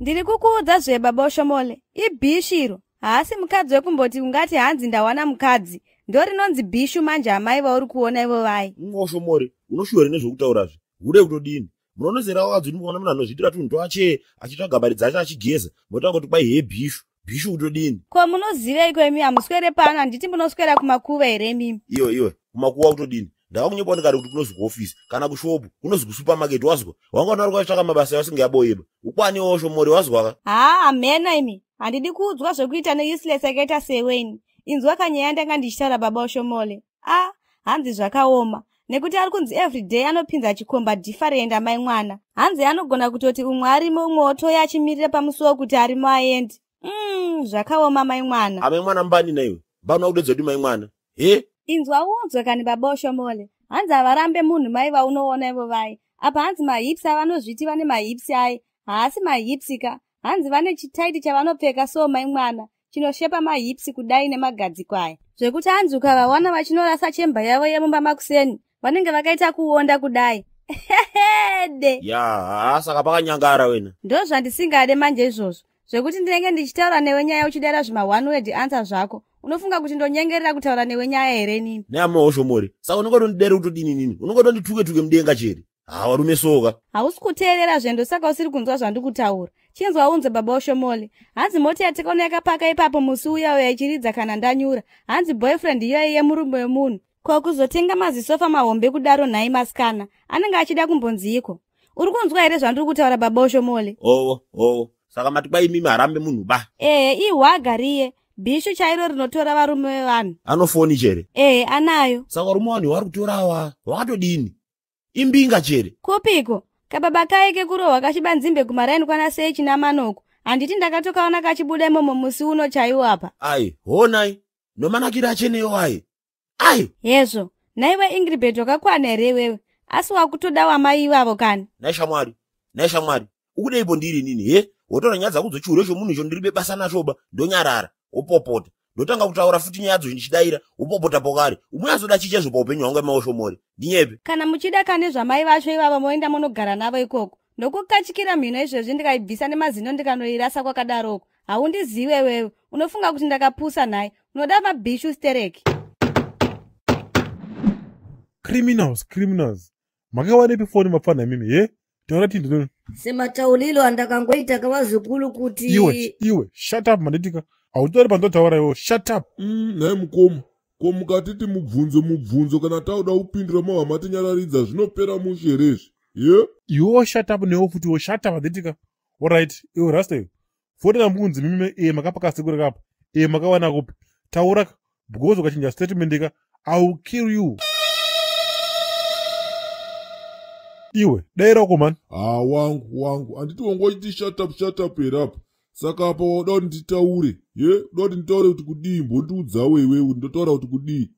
Ndiri kuku udazwe baba Oshomole. Ibishiro. Asi mkadzi wekumboti ungati hanzi ndawana mkadzi. Ndori nonzi bishu manja amaiwa uru kuona iwa wai. Oshomole, unoshuwele nezo kutaurazi. Ude utodini. Mnonezera wazi nukwana mna nozitira tu ntoache. Achita gabari zaza achigeza. Mwatango tupai hee bishu. Bishu utodini. Kwa mnonezire iko emi amuskwere pana. Nditi mnoskwere kumakuwa iremi. Iyo. Kumakuwa utodini. Ndawa kunyepo wanikari kutukunosu kwa office. Kana kushopu. Kunosu kusupermarket wasuko. Wangu naruka chitaka mabasa wasingi ya boiba. Ukwani Oshomole wasuko waka. Amena imi. Andidi kuuzwa shokuita ni useless seketa seweni. Inzuwaka nyayanda kandishitara baba Oshomole. Hanzi zwaka oma. Nekuti alikunzi everyday anopinza chikomba different amai mwana. Hanzi anogona kutoti umwarimo umoto ya chimirira pamusuwa kutarimo aendi. Zwaka oma amai mwana. Amai mwana mbani na iwe. Bano udezo di mai mwana. Inzuwa uunzwa kani baba Oshomole. Hanzi avarambe munu maiva unoona evo vai. Apa hanzi maipsi avano zwiti vane maipsi hai. Haasi maipsika. Hanzi vane chitaiti chavano peka so maimwana. Chino shepa maipsi kudaine magadzi kwae. Zvekuti hanzi ukava wana wachino rasa chemba yavo ya mumba makuseni. Vanenge vakaita kuonda kudai. Hehehe. Asa kapaka nyangara wena. Ndo zvandisinga ade manje izvozvo. Zvekuti ndinenge ndichitaura newe nyaya uchidara zvima one word answer zvako. Unofunga kuti ndonyengerera kutaura newe nyaya here nini? Neama Oshomole. Saka unongodondidera kutodini nini? Unongodondituke mudenga chete. Warume soka. Hausikuteerera zvendo saka usiri kunzwa zvandikutaura. Chinzwa unze baba Oshomole. Hanzi moti yatekona yakapaka ipapo musi uya uyachiridza kana ndanyura. Hanzi boyfriend iyoye murume wemunhu. Kwa kuzotenga mazisofa mahombe kudaro nai masikana. Anenge achida kumbonzi iko. Uri kunzwa here zvandiri kutaura baba Oshomole? Oh. Saka matibai mimi harambe munhu ba. Iwagariye. Bishu chairo rinotora varume vevanhu. Anofoni chere? Anayo. Saka varume vanhu vari kutorawa. Wakatodini? Imbinga chere. Kupiko. Kababa kaeke kurowa kachibanzimbe kumaraini kwana sechi na manoko. Anditi ndakatoka ona kachibuda momo musi uno chaiwa hapa. Honai. No mana kira chene yo hai. Yeso. Naiwe Ingrid wakakwana here wewe. Asi wakutoda wamai wavo kani. Naishamwari. Ukude ipo ndiri nini he? Wotora nyadza kuzochiuresho munhu icho ndiribe basa nashoba. Ndonyarara. Opopota. Ndotanga kutaura futi nyadzo zvichidaira upopota pokari umwazoda chichezo paupenyu wanga Oshomole dinyepe kana muchida kane zvamai vacho ivava moenda munogara navo ikoko ndokukachikira mhino izvezvi ndikaibvisa nemazino ndikanoirasa kwakadaroko haundiziwe wewe unofunga kuti ndakapusa naye unoda mabhishu stereki criminals makawane pefoni mapfana mimi taura tindino sema taulilo andakangoita kavazukulu kuti iwe shut up manditika Autori panto tawara yo, shut up. Nae mkomu. Komu katiti mubvunzo. Kana tauda upindra mawa matinyararidza. Zvino pera mushereshi. Yo, shut up. Neo futi yo, shut up. Adetika. Alright. Yo, rasta yo. Fote na mkunzi mime. Makapaka sigura kapa. Makawa na kupi. Taura. Bugozo kachinja statement deka. I will kill you. Iwe. Daira wako man. Wangu. Anditu wangu iti shut up. Saka hapo wadoni titaure. Wadoni titaure utikudii mbontu uzawewe undotora utikudii.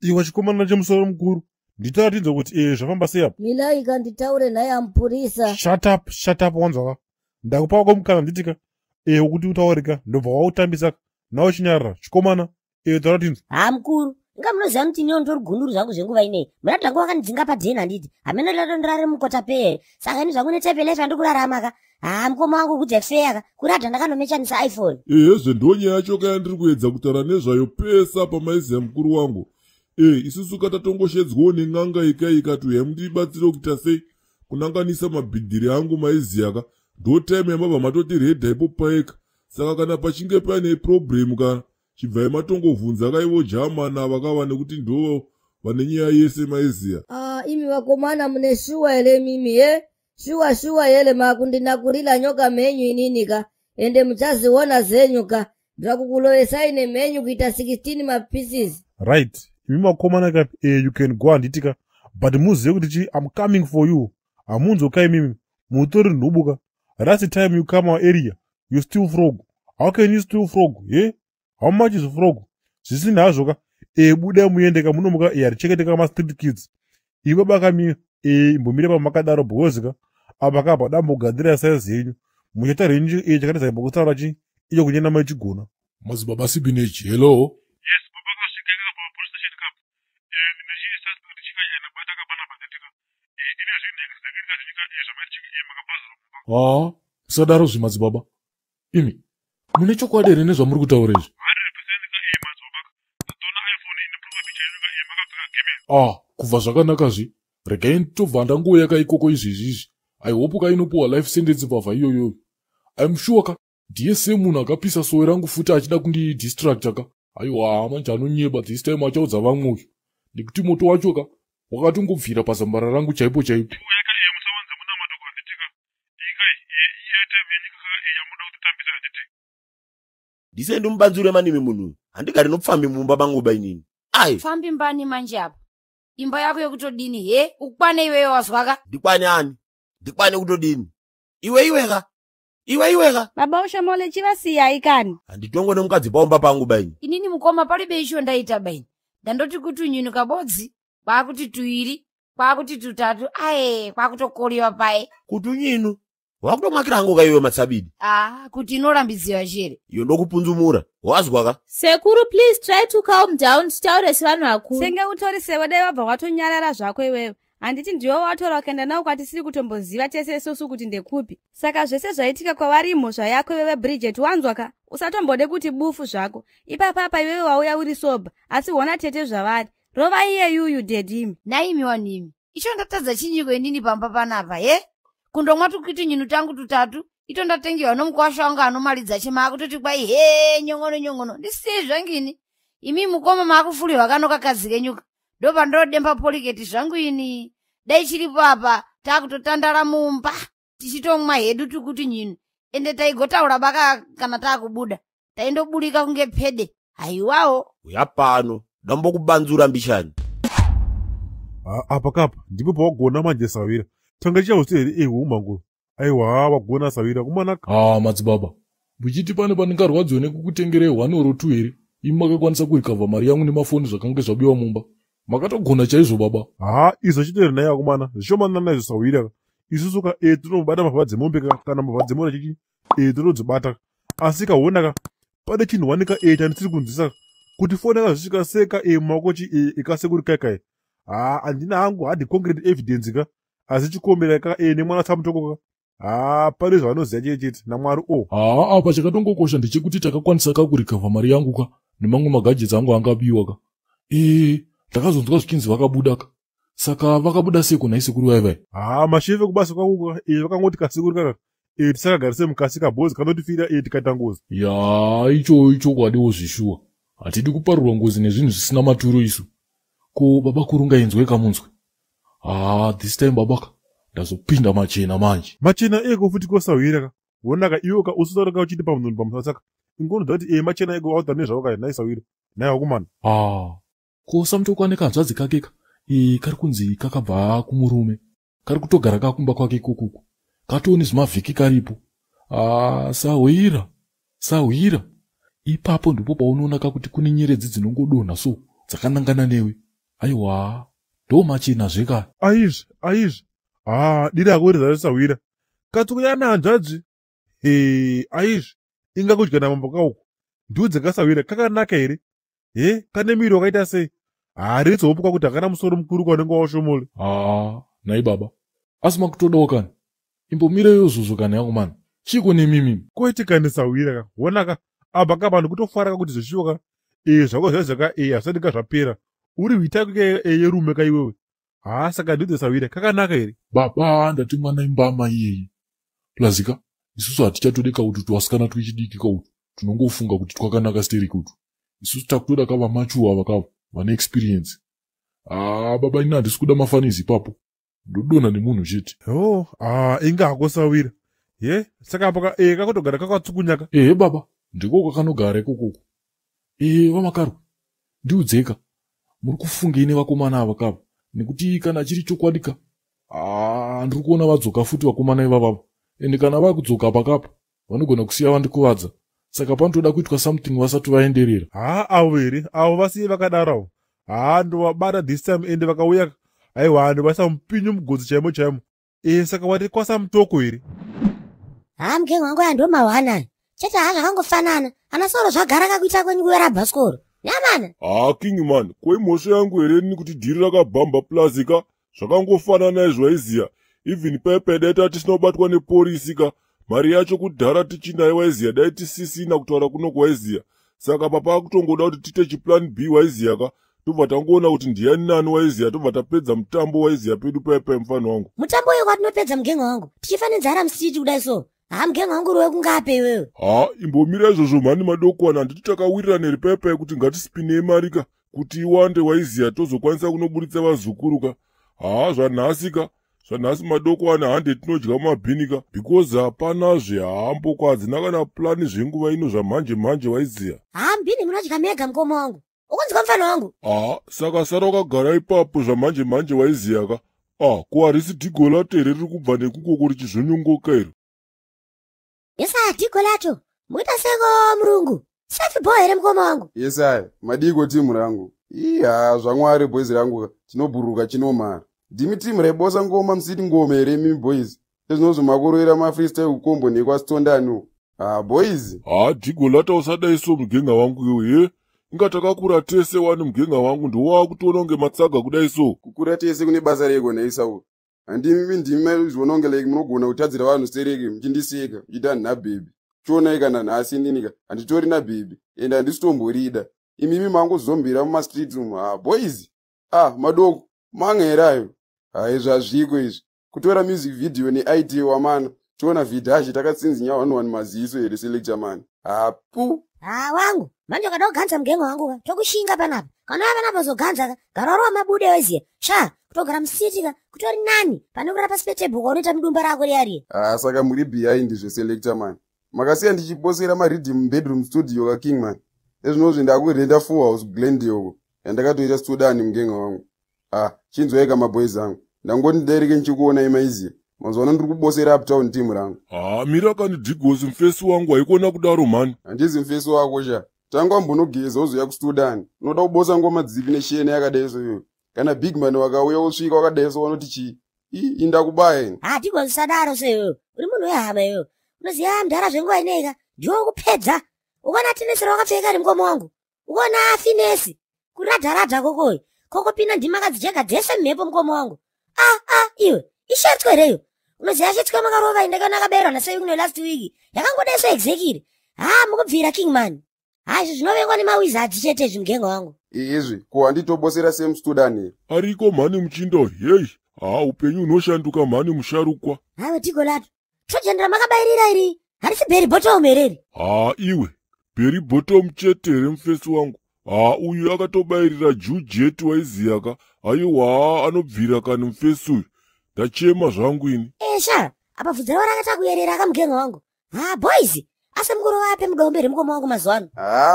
Iwa chikomana na chemusoro mkuru. Nditaura tinzo kuti shafamba seya. Milaika nditaure na ya mpurisa. Shut up wanzaka. Ndakupawa kwa mkana nditika. Ukuti utawarika. Ndova wautambisa. Na wachinyara. Chikomana. Utaura tinzo. Mkuru. Nga mno zamti nyo ntoru gunduru zangu zenguwa ine. Mena tangu waka nizingapa dena nditi. Amena lado ndrare mkotapee. Saka ni zangu netepelesha ndukula ramaka. Mkoma wangu kutefeaka. Kurata ndakano mecha nisa iPhone. Zendonye hachoka ya ndiri kuedza kutaranesha yo pesa hapa maisi ya mkuru wangu. Isusu katatongo shedzgoni nganga ikatu ya mdi batilo kitase. Kunanga nisa mabidiri hangu maisi yaka. Doteme mbaba matotiri heda hipo paeka. Saka kana pachinge pane problemu kana. Chivai matongo vunzaka iwo jama na wakawa nekuti ndo wanenye ya yese maizia. Imi Biwa komana mne shuwa ele mimie. Shuwa ele makundi nakurila nyoka menyu ininika. Ende mchasi wana zenyuka. Drakukulo esaine menyu kita 16 mapisis. Right. Mima komana ka you can go and itika. But muzi yoku I'm coming for you. Amunzo kai mimi. Mutori nubuka. That's the time you come our area. You steal frog. How can you steal frog? Eh? How much is frog? Sisi na asoka. Buda muyendeka munomuka. Cheketeka ma street kids. Iba baka mi. Mbomire pa makadaro bukosika. Abaka pa dambo gadira science yenyu. Mujeta renju. Chakata sa mbokutara chi. Iyo kunyena maichigona. Mazi babasi binechi. Hello? Yes, baba kwa shikanga pa police station kap. Nimeshi sasa kwa chika yana badaka bana badetika. Ile zini kuzagirika chika yesha maichiki makapazo. Sadaro si mazi baba. Imi. Munecho kwa deri nezo amuru kutawrezo. 100% ka mazi baba. Tona iPhone inapuka picha yuka makapika kemi. Kuvasaka nakazi. Regainto vandangu yaka ikoko izizizi. Aiwopu ka inupuwa life sentence vafa yoyo. I'm sure ka. DSM munaka pisa soerangu futa achida kundi distract ka. Ayo amanchano nyeba this time achao zavangu. Nikuti moto wachoka. Wakatungu mfira pasambara rangu chaipo. Disendu mbanzure mani mimunu. Andikari no fambi mumba bangu bainini. Ai. Fambi mbani manjabu. Imba yako yekutodini. Ukpane iwe yawaswaka. Dikpane ani. Dikpane kutodini. Iwe ka. Baba usha mole chiva siya ikani. Anditongo na mkazi bomba pangu baini. Inini mkoma paribe isho ndaita baini. Dandoti kutu nyunu kabodzi. Kwa kutitu hili. Kwa kutitu tatu. Ae. Kwa kutokori wapae. Kutu nyinu. Wakuto makira hango kaiwe matsabidi. Kutinora mbizi wa jere. Yondoku punzumura. Wazu waka. Sekuru, please try to calm down. Chitaure siwanu wakuru. Senge utore sewadewa ba watu nyarara shakwewe. Anditi ndiyo watu wakenda nao kwa tisiri kutomboziva tese sosu kutinde kupi. Saka jese jaitika kwa warimo shayako wewe Bridget wanzwaka. Usatombode kuti bufu shako. Ipa papa wewe wawea uri soba. Asi wana tete jawadi. Rova hiye you dedimi. Na imi wanimi. Isho ndataza chinyi kwe nini pampapa napa ye? Kundongwatu kitu nyinu tangu tutatu. Ito ndatengi wano mkwasha wanga anomaliza chima hakututu kwa hee nyongono. Nisi shangini. Imi mkoma makufuli wakano kakazike nyuka. Doba ndo dempa poliketi shangini. Daichiri papa. Taku tutandara mumpa. Tishito mmae edutu kutu nyinu. Ende taigota urabaka kanataku buda. Taendo bulika kunge pede. Haiwao. Uyapa anu. Dambo kubanzura mbishani. Apakapa. Ndipupa wakona manje sawira. Tangajia usiri umangu. Aiwa wakona sawira kumanaka. Mazibaba. Bujiti panepanika rwadzone kukutengere wano rotu eri. Imaka kwanza kuikava mari yangu ni mafoni zakange sabiwa mumba. Makato kukona chaizo baba. Izo chitere na ya kumana. Shoma nana izo sawira. Isuzuka eturo mbada mafadze mumpeka. Kana mafadze muna chiki. Eturo zubata. Asika wonaka. Pade chini wanika etanisiri kunzisa. Kutifoneka shika seka makochi ikasekuri kakai. Andina hangu hadi concrete evidence ka. Asichukomeleka ni mwana tamtoko. Pale zwa nozajejit na mwaru o. Pachakatongo kosha ndichikuti takakwanisa kakurikava mari yangu ka. Ni mangu magaji zangu angabiwa ka. Takazo ntuka sukinzi wakabuda ka. Saka wakabuda seko na isikuru wewe. Mashive kubasa kwa kuka. Waka ngoti kasikuru kaka. Tisaka garisemu kasika bozi kandoti fida tikatangozi. Icho kwa adeo sishua. Atidi kuparu wangozi nezinu sisina maturu isu. Ko baba kurunga yenzwe kamunzwe. This time babaka. Dazo pinda machina manji. Machina ego futiko sawiraka. Wonaka iwoka ususaraka uchiti pamduni pamusasaka. Ingono dati machina ego autanesha waka na isawira. Na wakumana. Ko samtoko neka nzazi kakeka. Karikunzi kakabva kumurume. Karikutogara kakumba kwake kukuku. Katoni zvimavhiki karipo. Sawira. Ipapo ndipo paunoona kuti kune nyeredzi dzinongodona so dzakanangana newe. Aiwa. Do machina zveka. Aiz. Dida kuri za sawira. Katukuyana anjaji. Aiz. Inga kujikana mambo kauko. Ndudze kasawira kakanaka here. Kane miro kaita sei. Ritso opuka kuti akana musoro mukuru kwanengo washomole. Nai baba. Asima kutoda wakani. Imbomire yozuzukana yangu mana. Chiko ni mimi. Kwetikane sawira ka. Wonaka abakaba nokutofara kuti zoshuka. Zvakozezeka asadika zvapera. Uri wita kuke yerume kai wewe. Saka ndudze sawira kakanaka here. Baba ndatimwana imbama yeye. Plazika. Isusu hatichatodeka kuti twasikana twichidiki kautu. Tunongofunga kuti twakanaka steri kuti. Isusu takutoda kava machuwa vakava. Vane experience. baba ina ndisikuda mafanizi papo. Dodona ni munu jiti. Oh, inga akosa wira. Ye, saka apaka, kakoto gara kakatsukunyaka. Baba, ndiko kakano gare kukuku. Wamakaru, ndi udzeka. Murukufunge ine wakomana avakava. Nikuti kana chiri chokwadika. Ndikuona wadzoka futi wakomana ivavava. Ende kana vakudzoka apakapa. Vanogona kusiya vandikuwadza. Saka pantoda kuitwa something wasatu vaenderera. Awiri, awasi vakadarawo. Ando wabada this time ende vakauya. Aiwa ando basa mpinyu mgozi chemo chemo. Saka wati kwa samtoko iri. Mke wangu ya ndo mawana. Cheta haka hangu fanana. Anasoro swa garaka kuita kwenye kuwera baskoro. Nyamana. Kingi man. Kwe moshe yangu ereni kutidiraka bamba plazika. Swa kangu fanana izwa izia. Ivi ni pepe deta tisnobatu wane pori isika. Mariacho kudara tichina iwa izia. Daiti sisi na kutuara kuno kwa izia. Saka papa kutongo dao titechi plan B wa izia ka. Tuvatangona kuti ndiye nani waizia tuvatapedza mtambo waizia pedu pepe mfano wangu. Mtambo yuko atinopedza mgengo wangu. Tichifanidza hara msiji kudai so. Mgengo wangu ruwe kungape wewe. Imbomira izvozvo mhani madoko ana nditi takawirira neri pepe kuti ngatispine marika kuti iwande waizia tozokwanisa kunoburitsa vazukuruka. Zvanhasika. Zvanhasi madoko ana hande tinodya mabhinika because hapanazve haambo hadzina kana plani zvenguva ino zvamanje manje waizia. Mbini munodya mega mgomo wangu. Ukunzika mfano wangu? Saka saroka garai papo za manje manje wa iziyaka. Kwa harisi tiko lato ereru kubane kuko kurichi sunyungo kairu. Yesa tiko lato, mwita sego mrungu. Safi boy ere mkoma wangu. Yesa, madigo timu rangu. Iya, zangware boys rangu, chino buruka chino mara. Dimiti mrebosa ngoma msidi ngome ere mi boys. Tezunozu magoro era ma freestyle ukombo ni kwa stonda anu. Boys. Tiko lato usada iso mgenga wangu yoye. Ingataka kuratese wani mgenga wangu ndo wakutononge matsaga kudaiso. Kukuratese kune basa rego na isawo. Andi mimi ndimelu zvononge leki munogona kutadzira vanhu sereke muchindiseka idani na baby. Chona ikana nhasi ndinika handitori na baby ende handisitomborida. Imimi mangu zombira muma street room. Boys. Madoko mangherayo. Izvazviko izvi. Kutora music video ni idea wamana. Chona vidhashi takatsinzinya vanhu vanhu maziso here selector man. Pu. Wangu. Manjo kadao ganza mgengo wangu. Choku shinga panapa. Kana panapa zo ganza. Garoro mabude wezia. Sha. Kutogra msitika. Kutori nani. Panukura paspete buko. Nita mdumbara kuri yari. Saka muri behind the selector man. Makasi andichipose ila maridi mbedroom studio ka king man. Ezo nozo ndaku renda full house glendi yogo. Ndakatu ita studani mgengo wangu. Chinzo eka maboy zangu. Ndangoni derike nchikuona ima izia. Mazwana ndukubose ila uptown team rangu. Miraka ni digozi mfesu wangu waikona kudaro man. Andizi mfesu wako sha. Tango mbono geza ozo ya kustudani. Noda ubosa ngoma zivine shene ya kadeso yu. Kana big man wakawea usuika wakadeso wano tichi. Inda kubaye. Tiko usadaro se yu. Ulimunu ya hama yu. Unazi ya mdara zingua inega. Juhu kupedza. Ugona tinesi roka fekari mkomo wangu. Ugona afinesi. Kurata rata kukoi. Koko pina ndimaka zijeka desa mepo mkomo wangu. Iwe. Ishatiko ere yu. Unazi ya shetiko makarova indega nakabero na sayo yungu last week. Yakangu deso exekiri. Mkupvira king man. Zinowe ngoni mawizati chete zimgengo wangu. Izwi, kwa andito bosera same studani. Ariko mani mchindo, yei. Upenyu no shanduka mani msharukwa. Tiko lato. Chojendra makabairira iri. Harisi beri boto umereri. Iwe. Beri boto mchete remfesu wangu. Uyu yaka tobairira juu jetu wa izi yaka. Ayo waa anobviraka ni mfesu. Tachema zangu ini. Sha. Apa fuzera wala kata kuyerera ka mgengo wangu. Boys. Asa mkuro wape mga umbere mko mwangu mazwanu.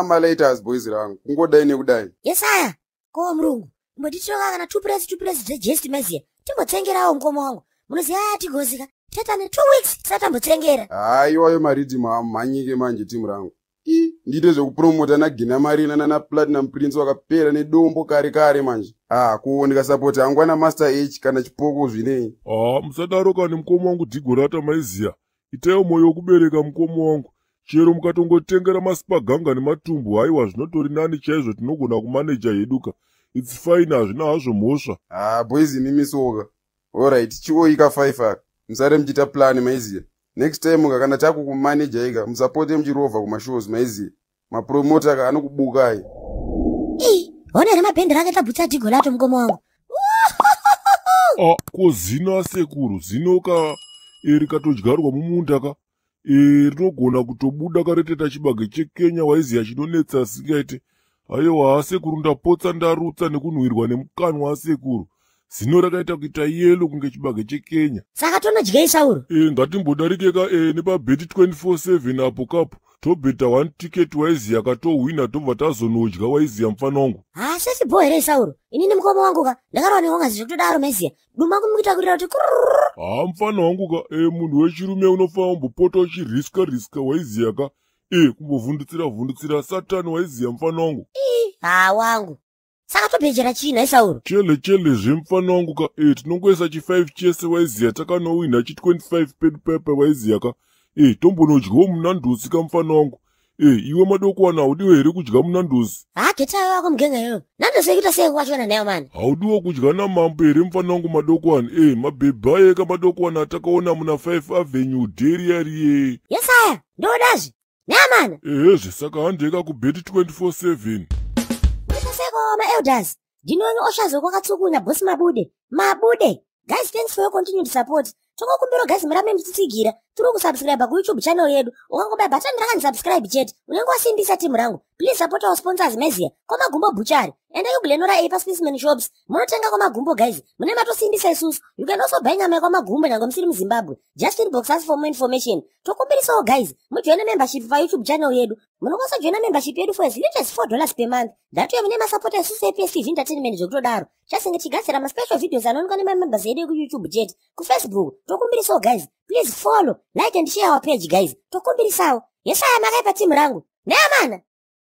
Malaters boys rangu. Mko daini kudai. Yesaya. Kwa mrungu. Mbaditro kaka na two press jesti mesia. Timbo tengera hao mko mwangu. Mnuzi tiko zika. Teta ni 2 weeks. Sata mbo tengera. Iwayo maridi manyike manje timu rangu. Ndidezo kupromota na ginamarina na platinum prince waka pera ni dombo kari kari manje. Kuhondika supporta. Angwana master H kana chipoko zvinei. Msadaroka ni mko mwangu digurata maizia. Iteo moyo kubereka mko mwangu. Chero mkatongo tengera masipa ganga ni matumbu. Haiwa zinotori nani chaizo tinogo na kumaneja yeduka. It's fine azina hazo mosha. Boizi mimi soga. Alright, chuo hika 5 haka. Msare mjita plani maizia. Next time mga kana chaku kumaneja hika. Msapote mjirova kumashows maizia. Mapromota ka anu kubukai. Hone rama pende rake tabucha tigo lato mgomo wangu. Kwa zina sekuru. Zinoka erikato jigaru kwa mumundaka. Roko na kutobuda karete tachibage chekenya wa izi ya chidonetsa sikete. Ayo asekuru ndapotsa ndarutsa nekunhuirwa nemukanwa asekuru. Zino rakaita kuita yellow kunge chibage chekenya. Saka tonodyei Sauro. Ngatimbodarike ka nepabeti 24/7 apo kapo. Tobeta one ticket waiziya katowina tobva tazonodya waiziya mfana wangu. Sesibohere Sauro. Ini nemukoma wangu ka ndakarwa nehonga zvekutodaro meziya. Duma kumutakurira kuti mfana wangu ka munhu wechirume unofanira kumbopota uchiriska waiziya ka kumbovhundutsira Satani waiziya mfana wangu. Wangu. Saka tobejera china Sauro. Chele zvemfana wangu ka tinongoisa chi5 chese waiziya takanowina chi25 pedu pepa waiziya ka. Tombonodyawo munandosi kamfana wangu. Iwe madoko wana haudiwe here kudya munandosi. Ketayo wako mgenga yoyo. Nandosi ikuita sei kuwachona nayo mani. Haudiwe kudya namambo here mfana wangu madoko wana. Mabeba eka madoko wana atakaona muna 5 Avenue Dairy Area. Yesaya, ndodazi. Nayo mani. Saka handeka kubeti 24/7. Mwita seko wama elders. Dino wengi oshazo kwa katsuku na boss Mabude. Mabude. Guys, thanks for your continued support. Toko kumbiro guys mrame mtitigira. Turu kusubscribe ku YouTube channel yedu. Ukango bai button rakan subscribe jet. Unengo asimbisa timu rangu. Please support our sponsors meziya. Koma gumbo buchari. Enda yuglenora Apas Spaceman Shops. Munotenga koma gumbo guys. Munema to simbisa Jesus. You can also buy nyama koma gumbo na ngomsiri Zimbabwe. Just inbox us for more information. Toko kumbiriso guys. Mujoina membership for YouTube channel yedu. Munokosa joina membership yedu for as little as $4 per month. That you munema support us PSTV Entertainment zokudaro. Just ngechigasira ma special videos anonga nema members yedu ku YouTube jet. Ku Facebook. Tokumbiriso guys. Please follow, like and share our page guys. Tokumbiriso. Yes I am a timu rangu. Neamana.